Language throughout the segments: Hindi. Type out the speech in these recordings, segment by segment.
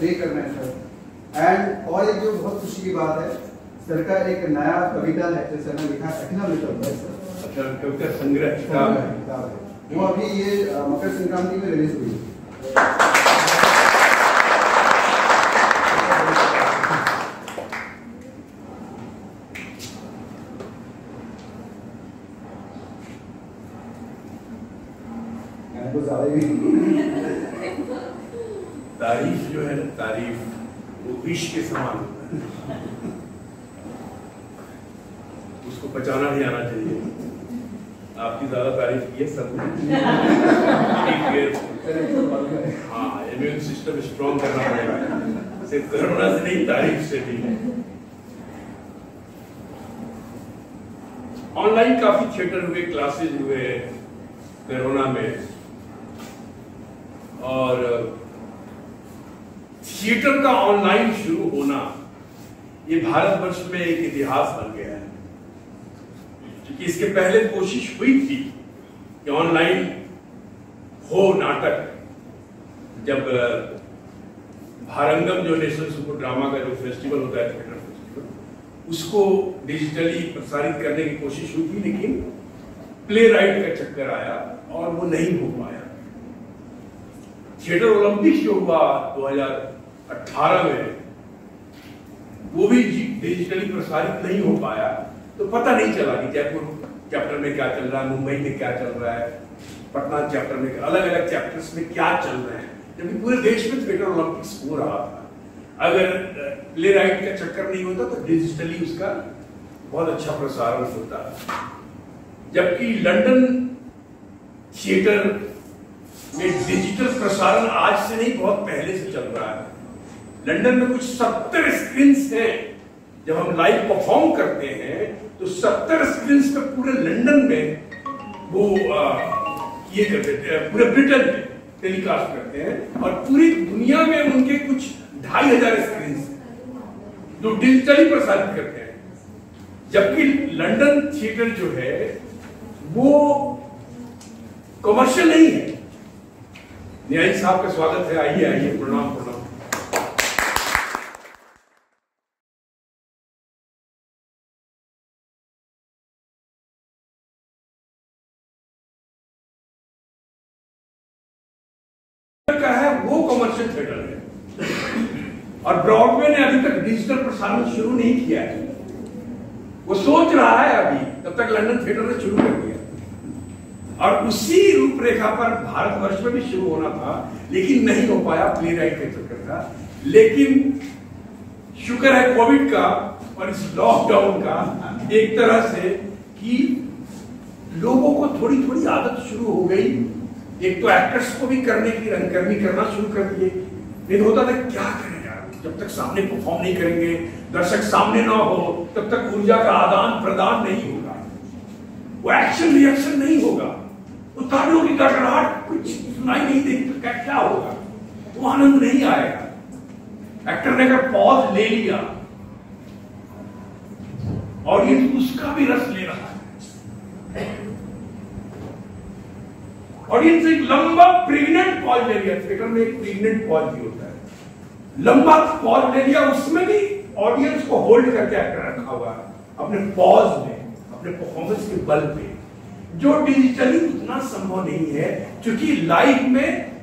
प्ले करना है सर। एंड और एक जो बहुत खुशी की बात है, सर का एक नया कविता है जो सर ने लिखा है, कविता संग्रह किताब है, वो अभी ये मकर संक्रांति में रिलीज हुई। तारीफ जो है, तारीफ वो विष के समान होता है, उसको पचाना भी आना चाहिए। आपकी ज्यादा तारीफ की है सब। हाँ, इम्यून सिस्टम स्ट्रॉन्ग करना पड़ेगा, सिर्फ कोरोना से नहीं, तारीफ से भी। ऑनलाइन काफी थिएटर हुए, क्लासेज हुए कोरोना में, और थिएटर का ऑनलाइन शुरू होना ये भारतवर्ष में एक इतिहास बन गया है कि इसके पहले कोशिश हुई थी कि ऑनलाइन हो नाटक। जब भारंगम जो नेशनल सुपर ड्रामा का जो फेस्टिवल होता है थिएटर फेस्टिवल, उसको डिजिटली प्रसारित करने की कोशिश हुई थी, लेकिन प्ले राइट का चक्कर आया और वो नहीं हो पाया। थिएटर ओलंपिक जो हुआ 2018 में, वो भी डिजिटली प्रसारित नहीं हो पाया, तो पता नहीं चला कि जयपुर चैप्टर में क्या चल रहा है, मुंबई में क्या चल रहा है, पटना चैप्टर में, अलग अलग चैप्टर्स में क्या चल रहे हैं, जबकि पूरे देश में थिएटर ओलंपिक्स हो रहा था। अगर प्ले राइट का चक्कर नहीं होता तो डिजिटली उसका बहुत अच्छा प्रसारण होता। जबकि लंदन थिएटर में डिजिटल प्रसारण आज से नहीं, बहुत पहले से चल रहा है। लंदन में कुछ 70 स्क्रीन्स हैं। जब हम लाइव परफॉर्म करते हैं तो 70 स्क्रीन पे पूरे लंदन में वो ये कर देते हैं, पूरे ब्रिटेन में टेलीकास्ट करते हैं, और पूरी दुनिया में उनके कुछ 2500 स्क्रीन जो डिजिटली प्रसारित करते हैं। जबकि लंदन थिएटर जो है वो कमर्शियल नहीं है। न्यायिक साहब का स्वागत है, आइए आइए, प्रणाम प्रणाम। और ब्रॉडवे ने अभी तक डिजिटल प्रसारण शुरू नहीं किया है, वो सोच रहा है अभी, तब तक लंदन थिएटर ने शुरू कर दिया। और उसी रूपरेखा पर भारतवर्ष में भी शुरू होना था, लेकिन नहीं हो पाया प्ले राइट के चक्कर का। लेकिन शुक्र है कोविड का और इस लॉकडाउन का, एक तरह से कि लोगों को थोड़ी थोड़ी आदत शुरू हो गई। एक तो एक्टर्स को भी करने की रंगकर्मी करना शुरू कर दिए, लेकिन होता था क्या करें यार, जब तक सामने परफॉर्म नहीं करेंगे, दर्शक सामने ना हो, तब तक ऊर्जा का आदान प्रदान नहीं होगा, वो एक्शन रिएक्शन नहीं होगा, वो तारों की गड़गड़ाहट कुछ सुनाई नहीं देगी, तो क्या होगा, वो आनंद नहीं आएगा। एक्टर ने अगर पॉज ले लिया, ऑडियंस उसका भी रस ले रहा है, ऑडियंस एक लंबा प्रेग्नेंट पॉज ले लिया, थिएटर में एक प्रेग्नेंट पॉज भी होता है, लंबा पॉज ले लिया, उसमें भी ऑडियंस को होल्ड करके एक्टर रखा हुआ है अपने पॉज में, अपने परफॉर्मेंस के बल पे, जो डिजिटली उतना संभव नहीं है, क्योंकि लाइव में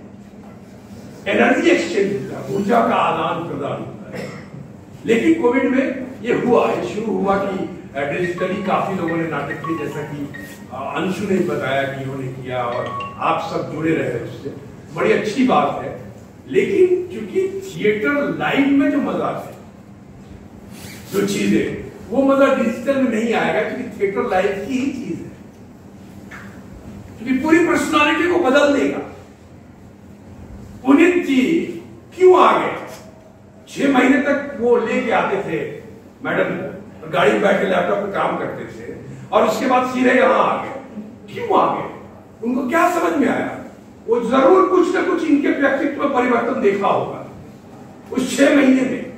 एनर्जी एक्सचेंज होता है, ऊर्जा का आदान प्रदान होता है। लेकिन कोविड में ये हुआ, ये शुरू हुआ कि डिजिटली काफी लोगों ने नाटक किए, जैसा कि अंशु ने बताया कि उन्होंने किया, और आप सब जुड़े रहे उससे, बड़ी अच्छी बात है। लेकिन क्योंकि थिएटर लाइव में जो मजा है, जो चीजें, वो मजा डिजिटल में नहीं आएगा, क्योंकि थिएटर लाइव की ही चीज है, क्योंकि पूरी पर्सनालिटी को बदल देगा। पुनीत जी क्यों आ गए? 6 महीने तक वो लेके आते थे मैडम, गाड़ी में बैठ के लैपटॉप पर काम करते थे, और उसके बाद सीधे यहां आ गए। क्यों आ गए? उनको क्या समझ में आया? वो जरूर कुछ ना कुछ इनके व्यक्तित्व में परिवर्तन देखा होगा उस 6 महीने में।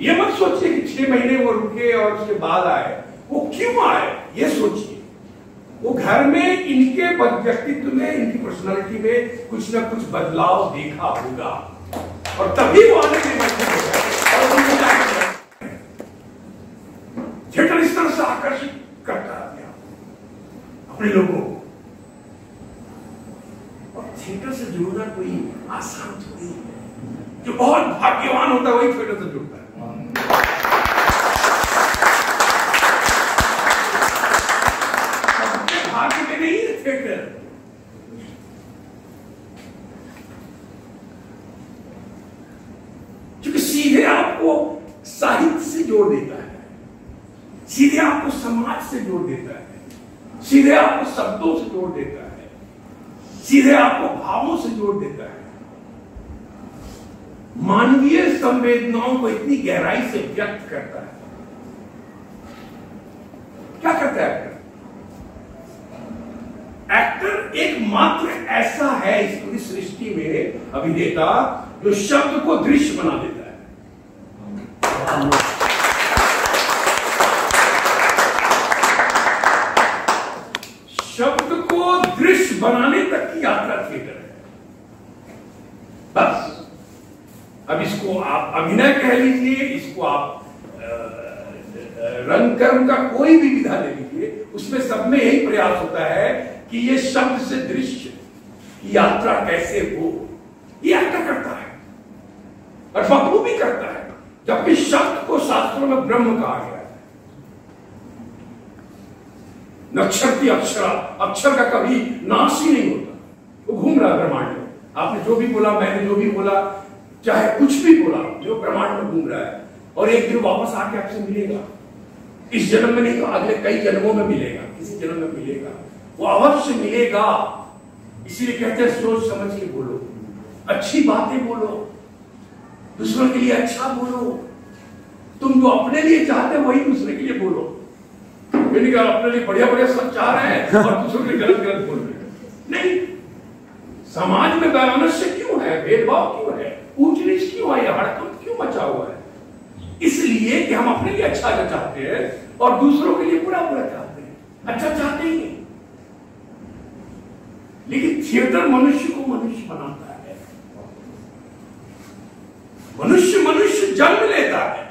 ये मत सोचिए कि 6 महीने वो रुके और उसके बाद आए। वो क्यों आए ये सोचिए। वो घर में इनके व्यक्तित्व में, इनकी पर्सनालिटी में कुछ ना कुछ बदलाव देखा होगा। और तभी वो आने के थिएटर इस तरह से आकर्षित करता गया अपने लोगों को। और थिएटर से जुड़ना कोई आसान थोड़ी है, जो बहुत भाग्यवान होता है वही थिएटर से जुड़ता है। सीधे आपको समाज से जोड़ देता है, सीधे आपको शब्दों से जोड़ देता है, सीधे आपको भावों से जोड़ देता है, मानवीय संवेदनाओं को इतनी गहराई से व्यक्त करता है। क्या करता है एक्टर? एक्टर एकमात्र ऐसा है इस पूरी सृष्टि में अभिनेता जो शब्द को दृश्य बना देता है। शब्द को दृश्य बनाने तक की यात्रा थिएटर है। बस अब इसको आप अभिनय कह लीजिए, इसको आप रंगकर्म का कोई भी विधा ले लीजिए, उसमें सब में यही प्रयास होता है कि ये शब्द से दृश्य यात्रा कैसे हो, ये एक्टर करता है और बखूबी भी करता है। जबकि शब्द को शास्त्रों में ब्रह्म कहा गया है। नक्षर की अक्षरा अक्षर का कभी नाश ही नहीं होता, वो घूम रहा ब्रह्मांड में। आपने जो भी बोला, मैंने जो भी बोला, चाहे कुछ भी बोला, जो ब्रह्मांड में घूम रहा है और एक दिन वापस आके आपसे मिलेगा। इस जन्म में नहीं तो अगले कई जन्मों में मिलेगा, किसी जन्म में मिलेगा, वो अवश्य मिलेगा। इसीलिए कहते हैं सोच समझ के बोलो, अच्छी बातें बोलो, दूसरों के लिए अच्छा बोलो। तुम जो अपने लिए चाहते हो वही दूसरे के लिए बोलो। अपने लिए बढ़िया बढ़िया सब चाह रहे हैं और दूसरों के लिए गलत गलत बोल रहे हैं। नहीं, समाज में वैमनस्य क्यों है, भेदभाव क्यों है, ऊंच नीच क्यों है, हड़कंप क्यों मचा हुआ है? इसलिए कि हम अपने लिए अच्छा चाहते हैं और दूसरों के लिए बुरा बुरा चाहते हैं, अच्छा चाहते ही। लेकिन थिएटर मनुष्य को मनुष्य बनाता है। मनुष्य मनुष्य जन्म लेता है,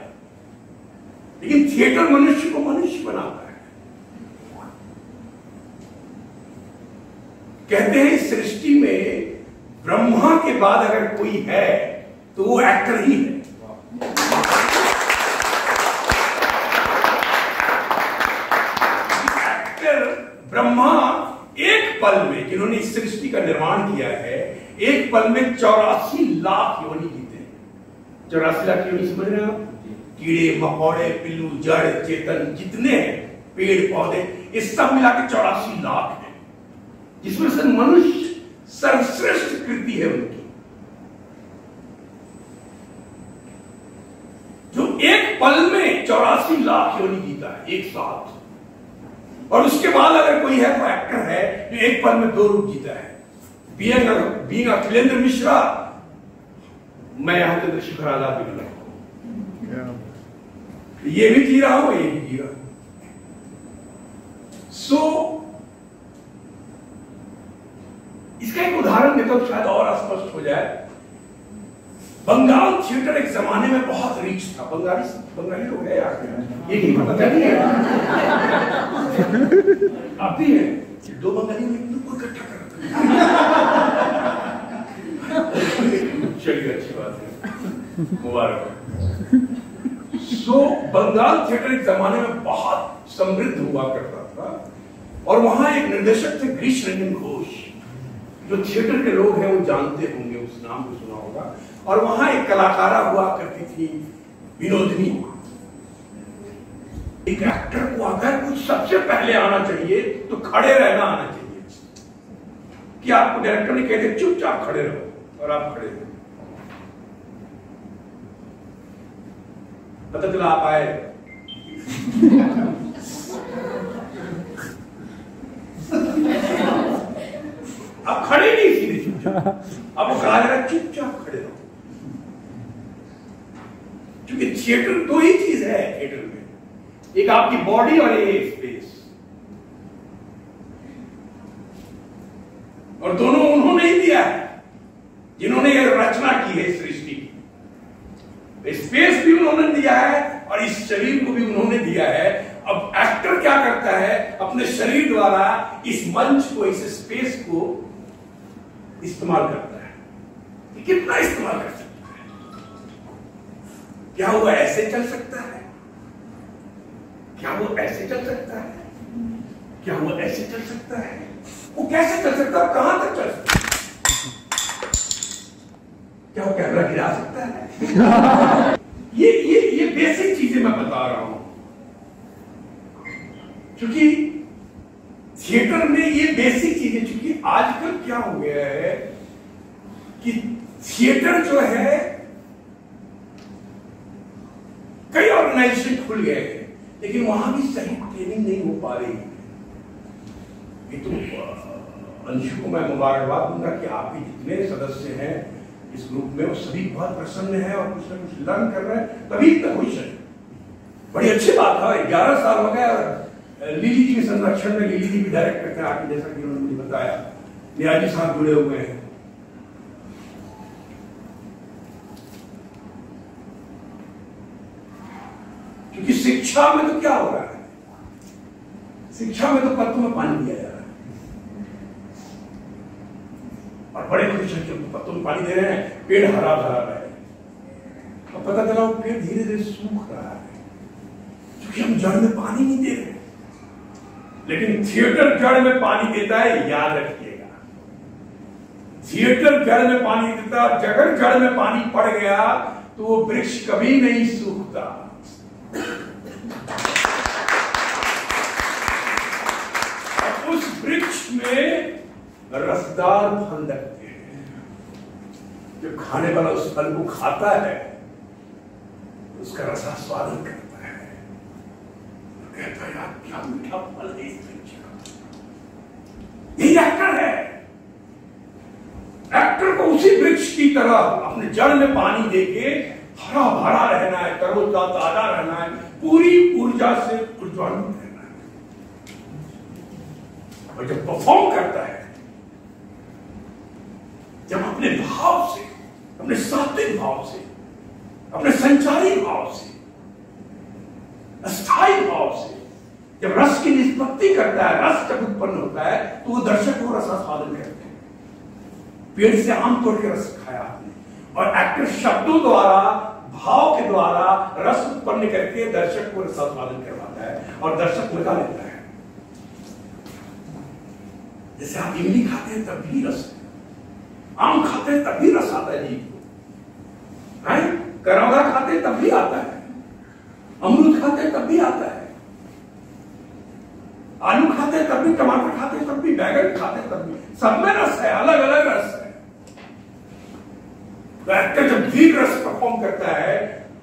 लेकिन थिएटर मनुष्य को मनुष्य बनाता है। कहते हैं सृष्टि में ब्रह्मा के बाद अगर कोई है तो वो एक्टर ही है। एक्टर ब्रह्मा एक पल में, जिन्होंने इस सृष्टि का निर्माण किया है, एक पल में 84 लाख योनि जीते हैं। 84 लाख योनि समझ रहे हैं आप? कीड़े मकोड़े, पिल्लू, जड़, चेतन, जितने हैं पेड़ पौधे, इस सब मिला के 84 लाख है, जिसमें से मनुष्य सर्वश्रेष्ठ कृति है उनकी। जो एक पल में 84 लाख योनि जीता है एक साथ। और उसके बाद अगर कोई है तो एक्टर है, जो एक पल में 2 रूप जीता है। बीइंग अखिलेंद्र मिश्रा, मैं यहां तक शिखर आजाद भी मिला हूं, ये भी जी रहा हूं, ये भी जी रहा हूं। सो इसका एक उदाहरण देता हूं, शायद और स्पष्ट हो जाए। बंगाल थिएटर एक जमाने में बहुत रिच था। बंगाली लोग है यार, ये नहीं पता नहीं है आप भी हैं? 2 बंगाली को इकट्ठा कर, चलिए अच्छी बात है, मुबारक। सो बंगाल थिएटर एक जमाने में बहुत समृद्ध हुआ करता था और वहां एक निर्देशक थे ग्रीश रंजन घोष, जो थिएटर के लोग हैं वो जानते होंगे, उस नाम को सुना होगा। और वहां एक कलाकारा हुआ करती थी विनोदिनी। एक एक्टर को अगर कुछ सबसे पहले आना चाहिए तो खड़े रहना आना चाहिए, कि आपको डायरेक्टर ने कह दिया चुपचाप खड़े रहो और आप खड़े रहो, पता चला आप आए आप खड़े नहीं, सीधे चुपचाप। अब कहा जा रहा है चुपचाप खड़े रहो, क्योंकि थिएटर 2 ही चीज है। थिएटर में एक आपकी बॉडी और एक स्पेस, और दोनों उन्होंने ही दिया है जिन्होंने ये रचना की है सृष्टि की। स्पेस भी उन्होंने दिया है और इस शरीर को भी उन्होंने दिया है। अब एक्टर क्या करता है, अपने शरीर द्वारा इस मंच को, इस स्पेस को इस्तेमाल करता है। कितना इस्तेमाल कर सकता है? क्या वो ऐसे चल सकता है? क्या वो ऐसे चल सकता है? क्या वो ऐसे चल सकता है? वो कैसे चल सकता है? कहां तक चल सकता है? क्या वो कैमरा गिरा सकता है? ये बेसिक चीजें मैं बता रहा हूं, क्योंकि थिएटर में ये बेसिक चीजें, क्योंकि आजकल क्या हो गया है कि थिएटर जो है कई ऑर्गेनाइजेशन खुल गए हैं, लेकिन वहां भी सही ट्रेनिंग नहीं हो पा रही है। ये तो अंशु को मैं मुबारकबाद दूंगा कि आपके जितने सदस्य हैं इस ग्रुप में, वो सभी बहुत प्रसन्न हैं और कुछ ना कुछ लर्न कर रहे हैं, तभी इतना खुश है। बड़ी अच्छी बात है। 11 साल हो गए और लिली जी के संरक्षण में लिली जी भी डायरेक्ट करते हैं आपके, जैसा कि उन्होंने मुझे बताया। न्याय जी साथ जुड़े हुए हैं। क्योंकि शिक्षा में तो क्या हो रहा है, शिक्षा में तो पत्तों में पानी दिया जा रहा है और बड़े बड़े शिक्षक तो पत्तों में पानी दे रहे हैं, पेड़ हरा भरा रहे हैं और पता चला वो पेड़ धीरे धीरे सूख रहा है क्योंकि हम जड़ में पानी नहीं दे रहे। लेकिन थिएटर जड़ में पानी देता है, याद रखिएगा। थिएटर जड़ में पानी देता है। अगर जड़ में पानी पड़ गया तो वो वृक्ष कभी नहीं सूखता। उस वृक्ष में रसदार फल लगते हैं। जब खाने वाला उस फल को खाता है तो उसका रसास्वादन करता है, तो कहता है यार क्या मीठा फल है इस वृक्ष का। यही एक्टर है। एक्टर को उसी वृक्ष की तरह अपने जड़ में पानी देके हरा भरा रहना है, तरोताजा रहना है, पूरी ऊर्जा से उज्ज्वलित रहना है। और जब परफॉर्म करता है, जब अपने भाव से, अपने सात्विक भाव से, अपने संचारी भाव से, अस्थायी भाव से जब रस की निष्पत्ति करता है, रस जब उत्पन्न होता है तो वो दर्शक को रसास्वादन करते हैं। पेड़ से आम तोड़ के रस खाया आपने और एक्टर शब्दों द्वारा, भाव के द्वारा रस उत्पन्न करके दर्शक को रसास्वादन करवाता है और दर्शक मजा लेता है। जैसे आप इमली खाते हैं तब भी रस, आम खाते हैं तब भी रस आता है जीभ को, राइट? करौंदा खाते हैं तब भी आता है, अमरूद खाते हैं तब भी आता है, आलू खाते हैं तब भी, टमाटर खाते हैं तब भी, बैगन खाते हैं तब भी, सब में रस है, अलग अलग रस है। एक्टर जब वीर रस परफॉर्म करता है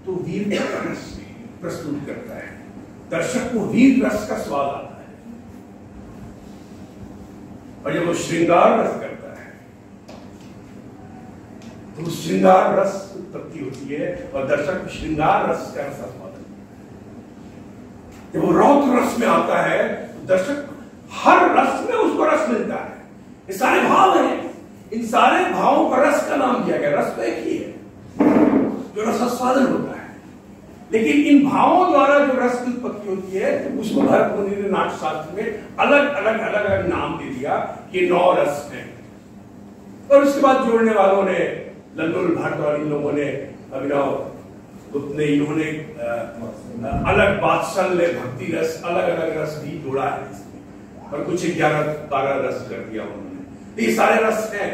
तो वीर रस प्रस्तुत करता है, दर्शक को वीर रस का स्वाद आता है। और जब वो श्रृंगार रस करता है तो श्रृंगार रस उत्पत्ति होती है और दर्शक को श्रृंगार रस का स्वाद आता है। जब वो रौद्र रस में आता है तो दर्शक, हर रस में उसको रस मिलता है। ये सारे भाव हैं, इन सारे भावों पर रस का नाम दिया गया। रस तो एक ही है जो रसास्वादन होता है, लेकिन इन भावों द्वारा जो रस की उत्पत्ति होती है उसको भरतमुनि ने नाट्यशास्त्र में अलग अलग नाम दे दिया कि 9 रस हैं। और उसके बाद जोड़ने वालों ने, लल्लुल भट्ट और इन लोगों ने, अभिनव गुप्त ने, इन्होंने अलग वात्सल्य भक्ति रस, अलग रस भी जोड़ा है इसमें और कुछ 11-12 रस कर दिया उन्होंने। ये सारे रस हैं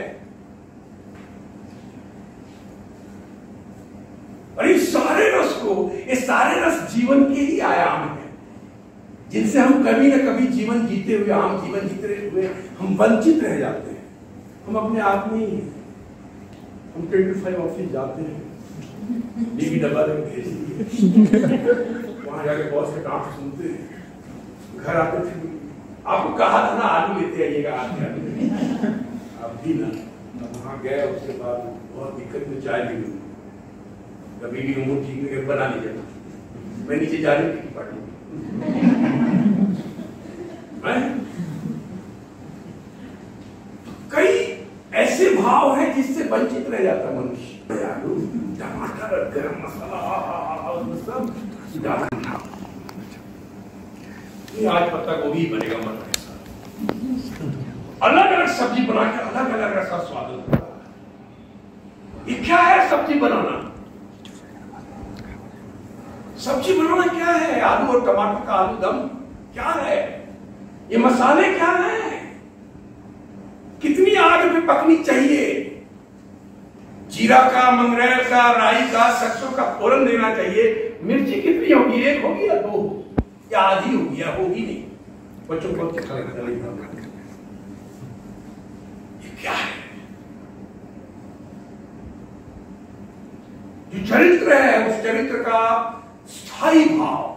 और इन सारे रस को, ये सारे रस जीवन के ही आयाम हैं जिनसे हम कभी ना कभी जीवन जीते हुए, आम जीवन जीते हुए हम वंचित रह जाते हैं। हम अपने आप में ही हैं। हम 25 ऑफिस जाते हैं, डीवी डब्बा में भेज दिए, वहां जाके बॉस से काम सुनते हैं, घर आते थे। आपको कहा था ना आलू लेते आइएगा, आप भी ना वहां गए। उसके बाद बहुत दिक्कत में चाय भी लूँ, कभी भी उम्र ठीक नहीं बना लीजिए, मैं नीचे जा रही हूँ पार्टी। कई ऐसे भाव हैं जिससे वंचित रह जाता मनुष्य। आलू, टमाटर, गर्म मसाला, उदाहरण था। आज पत्ता गोभी बनेगा मटर के साथ, अलग अलग सब्जी बनाकर अलग अलग ऐसा स्वाद होता है। ये क्या है सब्जी बनाना? सब्जी बनाना क्या है? आलू और टमाटर का आलू दम क्या है? ये मसाले क्या है? कितनी आग में पकनी चाहिए? जीरा का, मंगरेल का, राई का, सरसों का फोरन देना चाहिए। मिर्ची कितनी होगी? एक होगी या दो होगी या आधी होगी या होगी नहीं? बच्चों को ये क्या है? जो चरित्र है उस चरित्र का स्थायी भाव,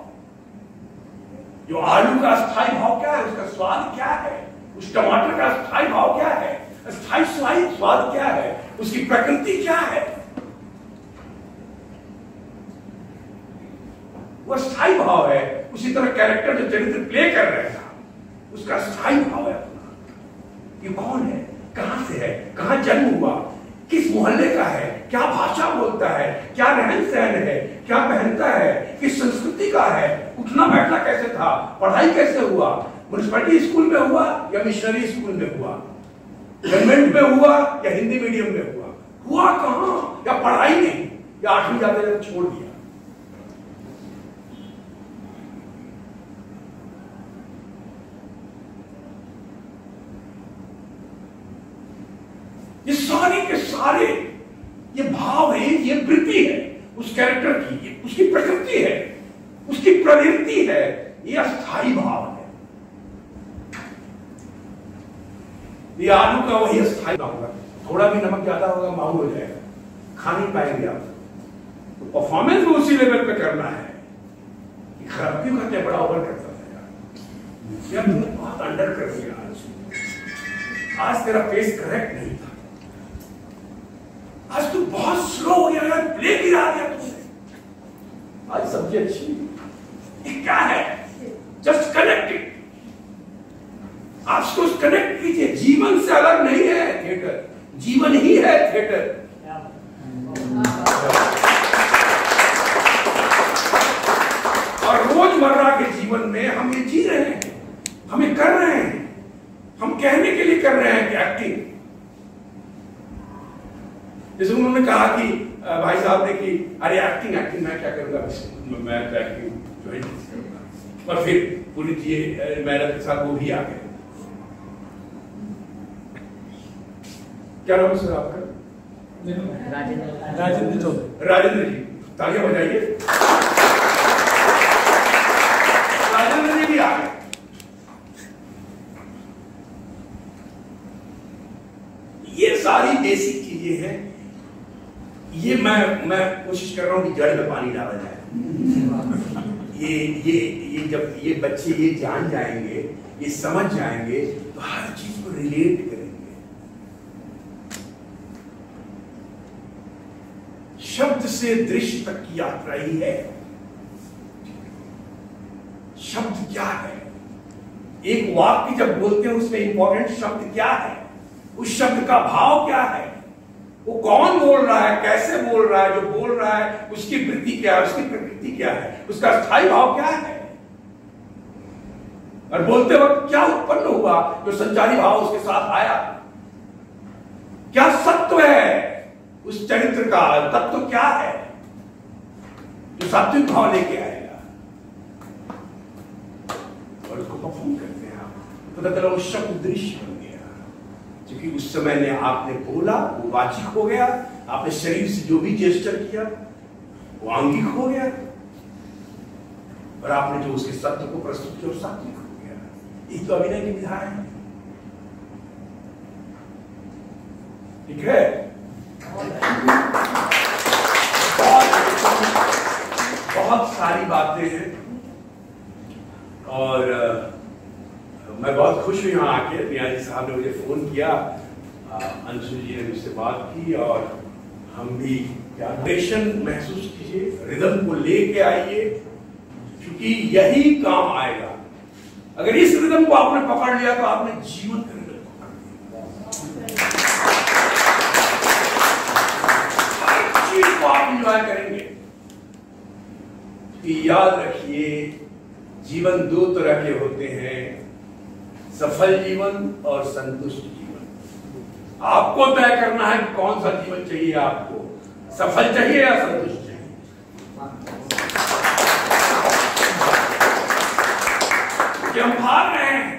जो आलू का स्थायी भाव क्या है, उसका स्वाद क्या है? उस टमाटर का स्थायी भाव क्या है? स्थायी स्वाद क्या है? उसकी प्रकृति क्या है? वह स्थायी भाव है। उसी तरह कैरेक्टर जो चरित्र प्ले कर रहे हैं उसका स्थायी भाव है अपना। ये कौन है, कहां से है, कहां जन्म हुआ, किस मोहल्ले का है, क्या भाषा बोलता है, क्या रहन सहन है, क्या पहनता है, किस संस्कृति का है, उठना बैठना कैसे था, पढ़ाई कैसे हुआ, म्युनिसिपैलिटी स्कूल में हुआ या मिशनरी स्कूल में हुआ, गवर्नमेंट में हुआ या हिंदी मीडियम में हुआ, हुआ कहां, या पढ़ाई नहीं या आठवीं जाते जाते छोड़ दिया। ये सारे के सारे ये भाव है, ये वृत्ति है उस कैरेक्टर की, उसकी प्रकृति है, उसकी प्रवृत्ति है। ये अस्थायी भाव है। ये आलू का वही अस्थायी भाव होगा, थोड़ा भी नमक ज्यादा होगा माहू हो जाएगा, खा नहीं पाएंगे आप। तो परफॉर्मेंस भी उसी लेवल पे करना है। खराब क्यों करते हैं? बड़ा ओवर करता था यार, तुमने बहुत अंडर कर दिया, आज तेरा पेस करेक्ट नहीं था, आज तू बहुत स्लो हो गया, प्ले गिरा दिया तुझे, आज सब्जी अच्छी। ये क्या है? Just connected. आप इसको कनेक्ट कीजिए, जीवन से अलग नहीं है थिएटर, जीवन ही है थिएटर। और रोजमर्रा के जीवन में हम ये जी रहे हैं, हम ये कर रहे हैं, हम कहने के लिए कर रहे हैं कि एक्टिंग। जैसे उन्होंने कहा कि भाई साहब ने कि अरे एक्टिंग एक्टिंग मैं क्या करूंगा, मैं तो एक्टिंग ज्वाइन करूंगा, पर फिर पूरी मेहनत के साथ वो भी आ गए। क्या नाम है सर आपका? राजेंद्र चौधरी। राजेंद्र जी तालियां बजाइए। राजेंद्र जी भी आ गए। ये सारी बेसिक चीजें हैं। ये मैं कोशिश कर रहा हूँ कि जड़ में पानी डाला जाए। ये जब ये बच्चे ये जान जाएंगे, ये समझ जाएंगे तो हर चीज को रिलेट करेंगे। शब्द से दृश्य तक की यात्रा ही है। शब्द क्या है? एक वाक्य जब बोलते हैं उसमें इंपॉर्टेंट शब्द क्या है, उस शब्द का भाव क्या है, वो कौन बोल रहा है, कैसे बोल रहा है, जो बोल रहा है उसकी वृत्ति क्या है, उसकी प्रकृति क्या है, उसका स्थायी भाव क्या है, और बोलते वक्त क्या उत्पन्न हुआ जो संचारी भाव उसके साथ आया, क्या सत्व है उस चरित्र का, तत्व क्या है जो सात्विक भाव लेके आएगा, और उसको परफॉर्म करते हैं। पता चला वो शब्द दृश्य बन गया, क्योंकि उस समय ने आपने बोला वो वाचिक हो गया, आपने शरीर से जो भी जेस्चर किया वो आंगिक हो गया, और आपने जो उसके सत्य को प्रस्तुत किया वो सात्विक हो गया। ये तो अभिनय की विधाएं है, ठीक है। बहुत सारी बातें हैं और मैं बहुत खुश हूँ यहाँ आके। न्यायाधीश साहब ने मुझे फ़ोन किया, अंशु जी ने मुझसे बात की और हम भी पेशन महसूस कीजिए, रिदम को लेके आइए, क्योंकि यही काम आएगा। अगर इस रिदम को आपने पकड़ लिया तो आपने जीवन का रिदम पकड़ लिया। हर चीज को आप इंजॉय करेंगे, कि याद रखिए, जीवन दो तरह के होते हैं, सफल जीवन और संतुष्ट जीवन। आपको तय करना है कि कौन सा जीवन चाहिए आपको, सफल चाहिए या संतुष्ट चाहिए। हम भाग रहे हैं,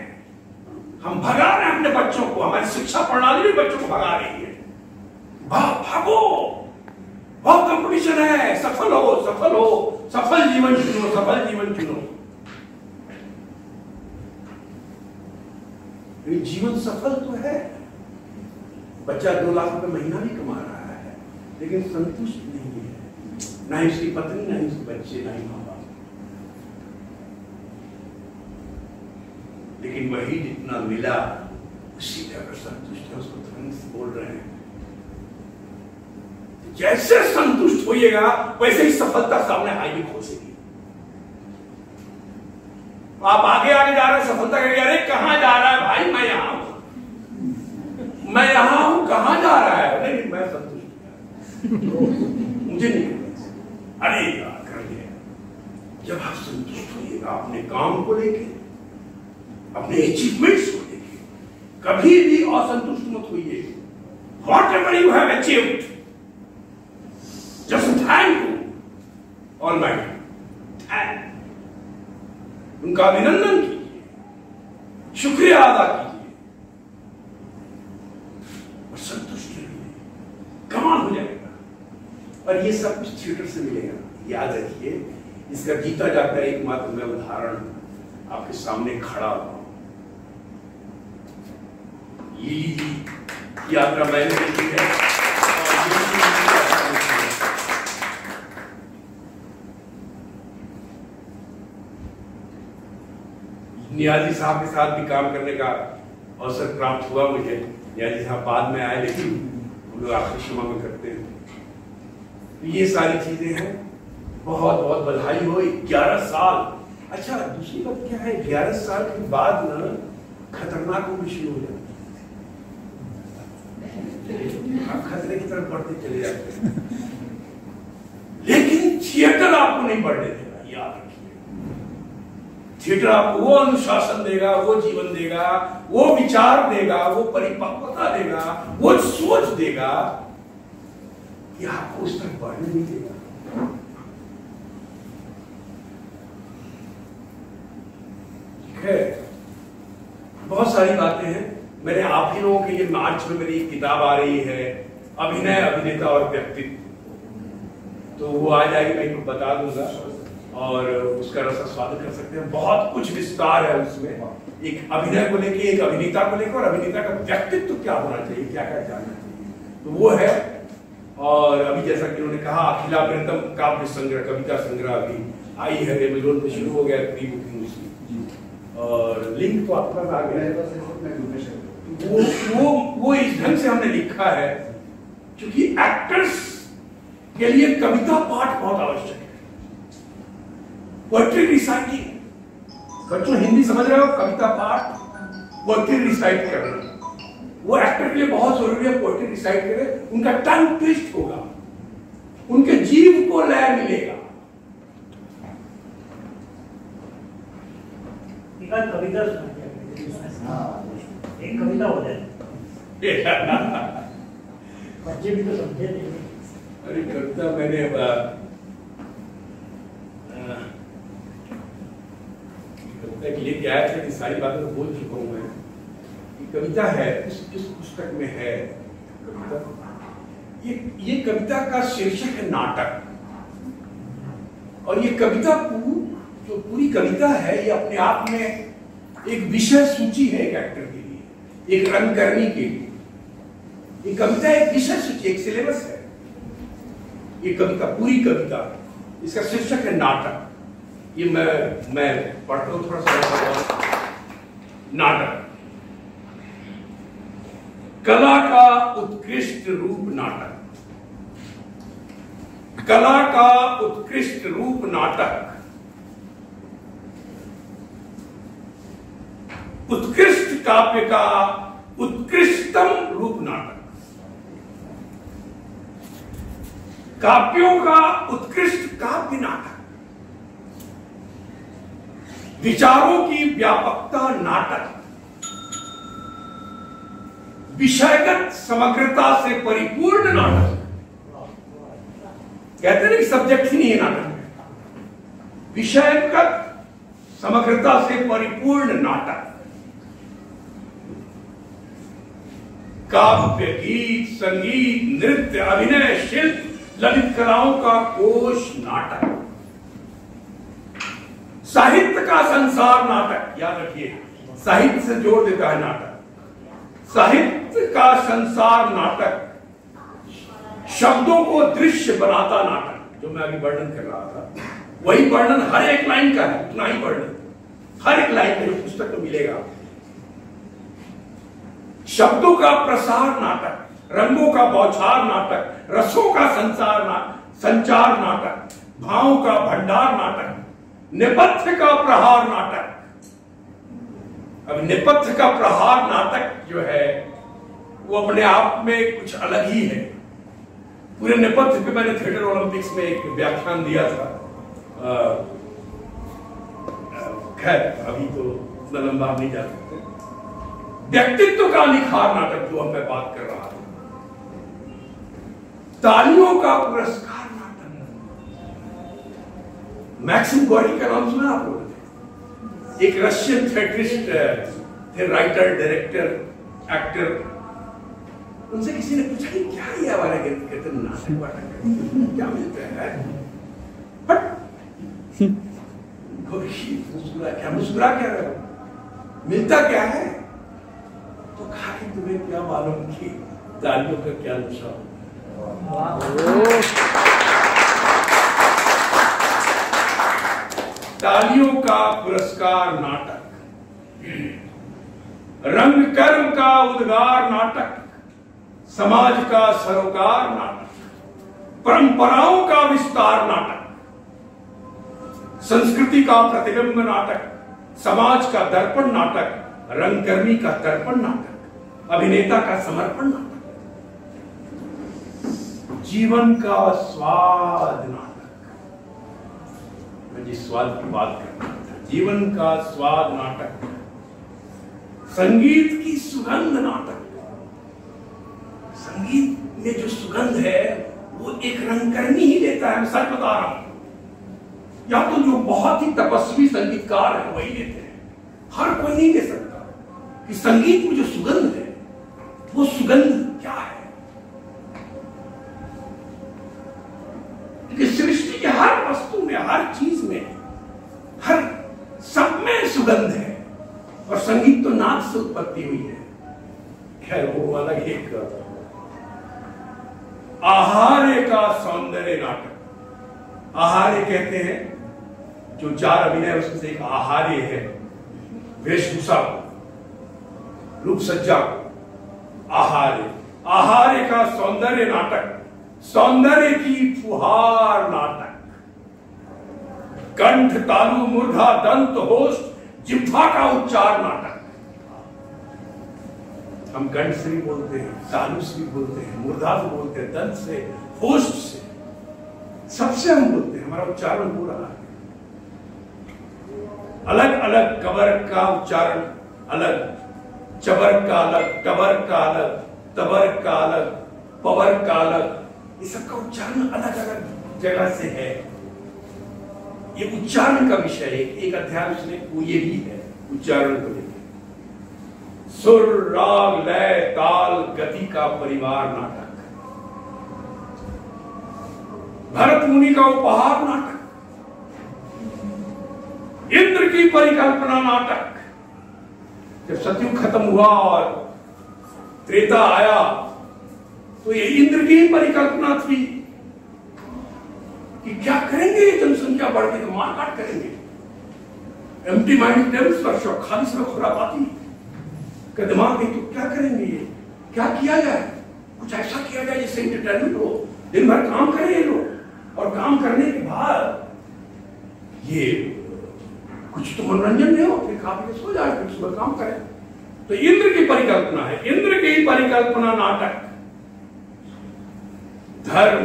हम भगा रहे हैं अपने बच्चों को, हमारी शिक्षा प्रणाली भी बच्चों को भगा रही है। भागो, बहुत कंपटीशन है, सफल हो, सफल हो, सफल जीवन चुनो, सफल जीवन चुनो। जीवन सफल तो है, बच्चा 2 लाख महीना भी कमा रहा है, लेकिन संतुष्ट नहीं है, ना ही उसकी पत्नी, ना ही उसके बच्चे, ना ही माँ बाप। लेकिन वही जितना मिला उसी तरह संतुष्ट है, उसको थैंक्स बोल रहे हैं। जैसे संतुष्ट होइएगा वैसे ही सफलता सामने हाईवे खोजेगी। आप आगे आगे जा रहे हैं, सफलता करेंगे। अरे कहां जा रहा है भाई, मैं यहां हूं, मैं यहां हूं, कहां जा रहा है? नहीं, मैं संतुष्ट हूं, मुझे नहीं। अरे यार करिए, जब आप संतुष्ट होइएगा अपने काम को लेके, अपने अचीवमेंट्स को लेके, कभी भी असंतुष्ट मत होइए। Whatever you have achieved, Just thank Almighty, thank, उनका अभिनंदन कीजिए, शुक्रिया अदा कीजिए और संतुष्ट रहिए, कमाल हो जाएगा। और ये सब कुछ थिएटर से मिलेगा, याद रखिए। इसका जीता जाता एकमात्र मैं उदाहरण आपके सामने खड़ा हुआ हूं। ये यात्रा मैंने देखी है, नियाजी साहब के साथ भी काम करने का अवसर प्राप्त हुआ मुझे। नियाजी साहब बाद में आए, लेकिन हम लोग आखिरी क्षमा में करते हैं। ये सारी चीजें हैं, बहुत बहुत बधाई हो। 11 साल, अच्छा दूसरी बात क्या है, 11 साल के बाद ना खतरनाक होनी शुरू हो जाती है, आप खतरे की तरफ बढ़ते चले जाते हैं। लेकिन थिएटर आपको नहीं बढ़ने देगा, याद रखिए। थिएटर आपको वो अनुशासन देगा, वो जीवन देगा, वो विचार देगा, वो परिपक्वता देगा, वो सोच देगा कि आपको उस तरफ बढ़ने नहीं देगा। ठीक है, बहुत सारी बातें हैं। मैंने आप ही लोगों के लिए मार्च में मेरी एक किताब आ रही है, अभिनय, अभिनेता और व्यक्तित्व, तो वो आ जाएगी, मैं इनको बता दूंगा और उसका रसा स्वागत कर सकते हैं। बहुत कुछ विस्तार है उसमें, एक अभिनय को लेके, एक अभिनेता को लेकर, और अभिनेता का व्यक्तित्व क्या होना चाहिए, क्या क्या जानना चाहिए, तो वो है। और अभी जैसा कि उन्होंने कहा, अखिलाप्रियतम काव्य संग्रह, कविता संग्रह अभी आई है, रेमेलोन में शुरू हो गया प्री बुकिंग उसकी, और लिंक तो आपके पास आ गया। वो इस ढंग से हमने लिखा है, क्योंकि एक्टर्स के लिए कविता पाठ बहुत आवश्यक है। पोएट्री रिसाइटिंग, बच्चों हिंदी समझ रहे हो, कविता पाठ, पोएट्री रिसाइट करना, वो एक्टर के लिए बहुत जरूरी है। पोएट्री रिसाइट करे, उनका टंग ट्विस्ट होगा, उनके जीव को लय मिलेगा। कविता एक कविता हो जाए, बच्चे भी तो समझे। अरे कविता मैंने लेके आया था, सारी बातें बोल चुका हूं मैं। कविता है इस पुस्तक में है कविता। ये कविता का शीर्षक है नाटक, और ये कविता जो पूरी कविता है, ये अपने आप में एक विषय सूची है एक एक्टर के लिए, एक रंगकर्मी के लिए। ये कविता एक विषय सूची, एक सिलेबस है। ये कविता, पूरी कविता, इसका शीर्षक है नाटक। ये मैं पढ़ता हूं थोड़ा सा। नाटक, कला का उत्कृष्ट रूप नाटक, कला का उत्कृष्ट रूप नाटक, उत्कृष्ट काव्य का उत्कृष्टतम रूप नाटक, काव्यों का उत्कृष्ट काव्य नाटक, विचारों की व्यापकता नाटक, विषयगत समग्रता से परिपूर्ण नाटक। कहते ना कि सब्जेक्ट ही नहीं है नाटक, विषयगत समग्रता से परिपूर्ण नाटक। काव्य, गीत, संगीत, नृत्य, अभिनय, शिल्प, ललित कलाओं का कोष नाटक। साहित्य का संसार नाटक। याद रखिए, साहित्य से जोड़ देता है नाटक। साहित्य का संसार नाटक, शब्दों को दृश्य बनाता नाटक। जो मैं अभी वर्णन कर रहा था, वही वर्णन हर एक लाइन का है, उतना ही वर्णन हर एक लाइन में जो पुस्तक में मिलेगा। शब्दों का प्रसार नाटक, रंगों का बौछार नाटक, रसों का संचार नाटक, भावों का भंडार नाटक, नेपथ्य का प्रहार नाटक। अब नेपथ्य का प्रहार नाटक जो है वो अपने आप में कुछ अलग ही है। पूरे नेपथ्य पे मैंने थिएटर ओलंपिक्स में एक व्याख्यान दिया था। खैर अभी तो इतना लंबा नहीं जा सकते। व्यक्तित्व का निखार नाटक जो मैं बात कर रहा हूं, तालियों का पुरस्कार मैक्सिम गोर्की का नाम सुना आप लोगों ने? एक रशियन थिएटरिस्ट थे, राइटर, डायरेक्टर, एक्टर। उनसे किसी ने पूछा कि क्या ये वाला कहते नाटक वाला क्या मिलता है? बट गोर्की मुस्कुरा क्या रहे हो, मिलता क्या है? तो कहा कि तुम्हें क्या मालूम कि तालियों का क्या नशा हो। तालियों का पुरस्कार नाटक, रंग कर्म का उद्गार नाटक, समाज का सरोकार नाटक, परंपराओं का विस्तार नाटक, संस्कृति का प्रतिबिंब नाटक, समाज का दर्पण नाटक, रंगकर्मी का दर्पण नाटक, अभिनेता का समर्पण नाटक, जीवन का स्वाद नाटक। जिस स्वाद की बात करता था, जीवन का स्वाद नाटक, संगीत की सुगंध नाटक। संगीत में जो सुगंध है वो एक रंगकर्मी ही लेता है, मैं सच बता रहा हूं। या तो जो बहुत ही तपस्वी संगीतकार है वही लेते हैं, हर कोई नहीं ले सकता कि संगीत में जो सुगंध है वो सुगंध क्या है। सृष्टि के हर वस्तु में, हर चीज में, हर सब में सुगंध है, और संगीत तो नाद से उत्पत्ति हुई है। खैर वो अलग एक। आहार्य का सौंदर्य नाटक। आहार्य कहते हैं जो चार अभिनय, उसमें से एक आहार्य है। वेशभूषा को, रूप सज्जा को आहार्य। आहार्य का सौंदर्य नाटक, सौंदर्य की फुहार नाटक, कंठ, तालु, मूर्धा, दंत, होश, जिह्वा का उच्चार नाटक। हम कंठ से भी बोलते हैं, तालु से भी बोलते हैं, मूर्धा से बोलते हैं, दंत से, होश से, सबसे हम बोलते हैं, हमारा उच्चारण हो रहा है। अलग अलग कबर का उच्चारण अलग, चबर का अलग, टबर का अलग, तबर का अलग, पवर का अलग, इस सबका उच्चारण अलग अलग जगह से है। ये उच्चारण का विषय है, एक अध्याय उसमें ये भी है उच्चारण को लेकर। सुर, राग, लय, ताल, गति का परिवार नाटक, भरत मुनि का उपहार नाटक, इंद्र की परिकल्पना नाटक। जब सतयुग खत्म हुआ और त्रेता आया तो ये इंद्र की परिकल्पना थी कि क्या करेंगे, जनसंख्या बढ़ गई तो मार काट करेंगे, एम्प्टी माइंड पर खाली से खुरापाती का दिमाग नहीं तो क्या करेंगे, ये क्या किया जाए, कुछ ऐसा किया जाए जिससे एंटरटेनमेंट हो, दिन भर काम करें ये लोग, और काम करने के बाद ये कुछ तो मनोरंजन नहीं हो, फिर खा पी सो जाए, फिर सुबह काम करें। तो इंद्र की परिकल्पना है, इंद्र की परिकल्पना नाटक। धर्म,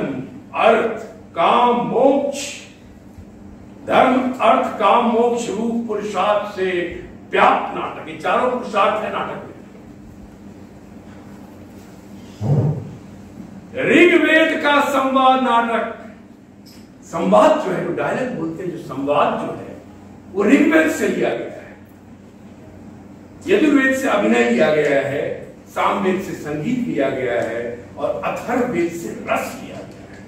अर्थ, काम, मोक्ष, धर्म अर्थ काम मोक्ष रूप पुरुषार्थ से व्याप्त नाटक, ये चारों पुरुषार्थ है नाटक में। ऋग्वेद का संवाद नाटक, संवाद जो है वो डायलॉग बोलते हैं, जो संवाद जो है वो ऋग्वेद से लिया गया है, यजुर्वेद से अभिनय लिया गया है, सामवेद से संगीत लिया गया है और अथर्ववेद से रस लिया गया है।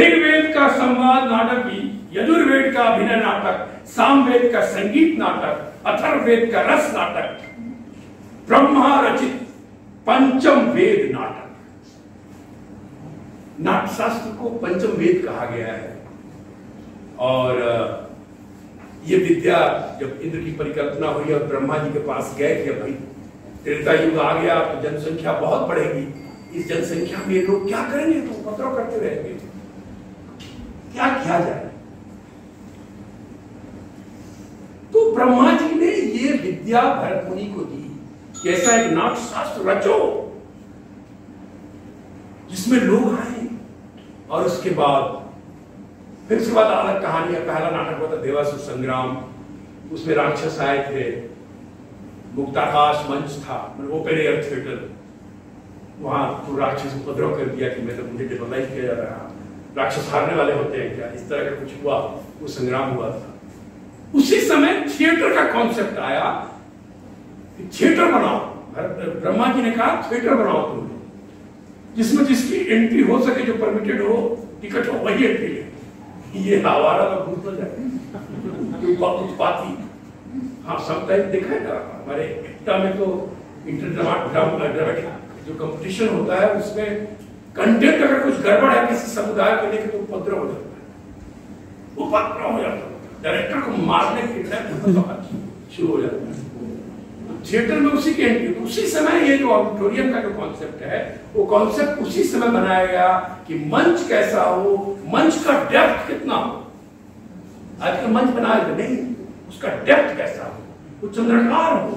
ऋग्वेद का संवाद नाटक भी, यजुर्वेद का अभिनय नाटक, सामवेद का संगीत नाटक, अथर्ववेद का रस नाटक, ब्रह्मा रचित पंचम वेद नाटक। नाट्यशास्त्र को पंचम वेद कहा गया है और ये विद्या जब इंद्र की परिकल्पना हुई और ब्रह्मा जी के पास गए कि भाई त्रेता युग आ गया तो जनसंख्या बहुत बढ़ेगी, इस जनसंख्या में लोग क्या करेंगे, तो उपद्रव करते रहेंगे, क्या किया जाए। तो ब्रह्मा जी ने ये विद्या भरत मुनि को दी, कैसा एक नाट्यशास्त्र रचो जिसमें लोग आए। और उसके बाद फिर उसके बाद अलग कहानियां, पहला नाटक हुआ था देवासुर संग्राम, उसमें राक्षस आए थे, मुक्ताकाश मंच था, ओपन एयर थिएटर, वहां तो राक्षस उपद्रव कर दिया कि मतलब मुझे डिमोलाइज किया जा रहा, राक्षस हारने वाले होते हैं क्या, इस तरह का कुछ हुआ, वो संग्राम हुआ था। उसी समय थिएटर का कॉन्सेप्ट आया, थिएटर बनाओ, ब्रह्मा जी ने कहा थिएटर बनाओ तुम, जिसमें जिसकी एंट्री हो सके, जो परमिटेड हो, टिकट हो, वही एंट्री ले। ये आवारा का भूत हो जाए। हाँ, समटाइम देखा है ना हमारे एक्टा में, तो जो कंपटीशन होता है उसमें कंटेंट अगर कुछ गड़बड़ है किसी समुदाय को लेकर तो उपद्रव हो जाता है, उपद्रव हो जाता है, डायरेक्टर को मारने के शुरू हो जाता है। थिएटर में उसी के उसी समय ये जो ऑडिटोरियम का जो कॉन्सेप्ट है वो कॉन्सेप्ट उसी समय बनाया गया कि मंच कैसा हो, मंच का डेप्थ कितना हो। आजकल मंच बनाया गया नहीं, उसका डेप्थ कैसा हो, वो चंद्राकार हो,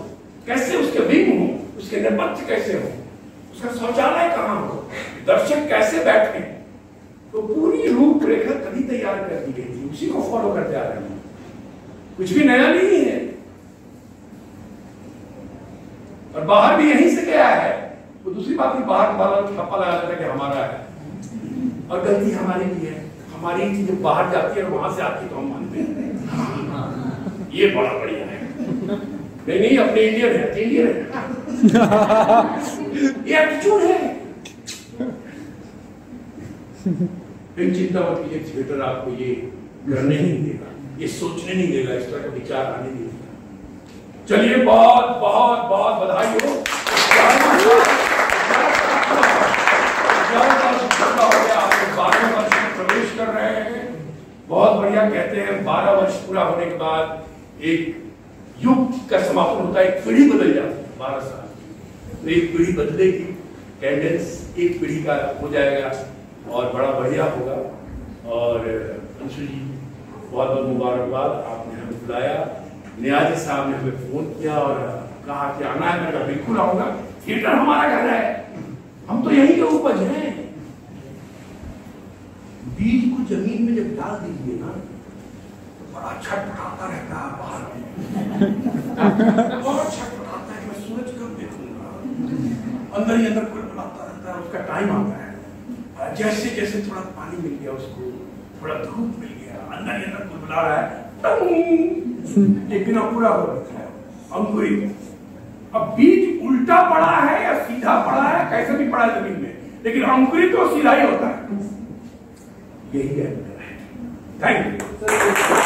कैसे उसके विंग हो, उसके नेपथ्य कैसे हो, उसका शौचालय कहाँ हो, दर्शक कैसे बैठे, तो पूरी रूपरेखा तभी तैयार कर दी गई थी, उसी को फॉलो करते आ रहे हैं, कुछ भी नया नहीं है। और बाहर भी यहीं से गया है, तो दूसरी बात भी बाहर वाला ठप्पा लगा देता है कि हमारा है और गलती हमारी भी है, हमारी चीजें बाहर जाती है और वहां से आती है तो हम मानते हैं ये बड़ा बढ़िया है, नहीं अपने इंडियन है ये एटीट्यूड है। लेकिन चिंता मत कीजिए, थिएटर आपको ये करने नहीं देगा, ये सोचने नहीं देगा, इस तरह का विचार आने नहीं देगा। चलिए, बहुत बहुत बहुत बधाई हो, आपके 12 वर्ष में प्रवेश कर रहे हैं, बहुत बढ़िया। कहते हैं 12 वर्ष पूरा होने के बाद एक युग का समापन होता है, एक पीढ़ी बदल जाती है। 12 साल तो एक पीढ़ी बदलेगी, टेंडेंस एक पीढ़ी का हो जाएगा और बड़ा बढ़िया होगा। और अंशु जी, बहुत बहुत मुबारकबाद, आपने हमें बुलाया, न्याजी साहब ने हमें फोन किया और कहा कि आना है, मैं बिल्कुल आऊंगा, थिएटर हमारा घर है, हम तो यहीं के उपज हैं। बीज को जमीन में जब डाल दीजिए ना तो बड़ा छटपटाता रहता है बाहर में, बहुत छटपटाता है कि मैं सूरज कब देखूंगा, अंदर ही अंदर कुलबुलाता रहता है। उसका टाइम आता है, जैसे जैसे थोड़ा पानी मिल गया उसको, थोड़ा धूप मिल गया, अंदर ही अंदर कुलबुला रहा है, एक दिन पूरा हो रखा है अंकुरित। अब बीज उल्टा पड़ा है या सीधा पड़ा है, कैसे भी पड़ा जमीन में, लेकिन अंकुरित तो सीधा ही होता है। यही है। Thank you.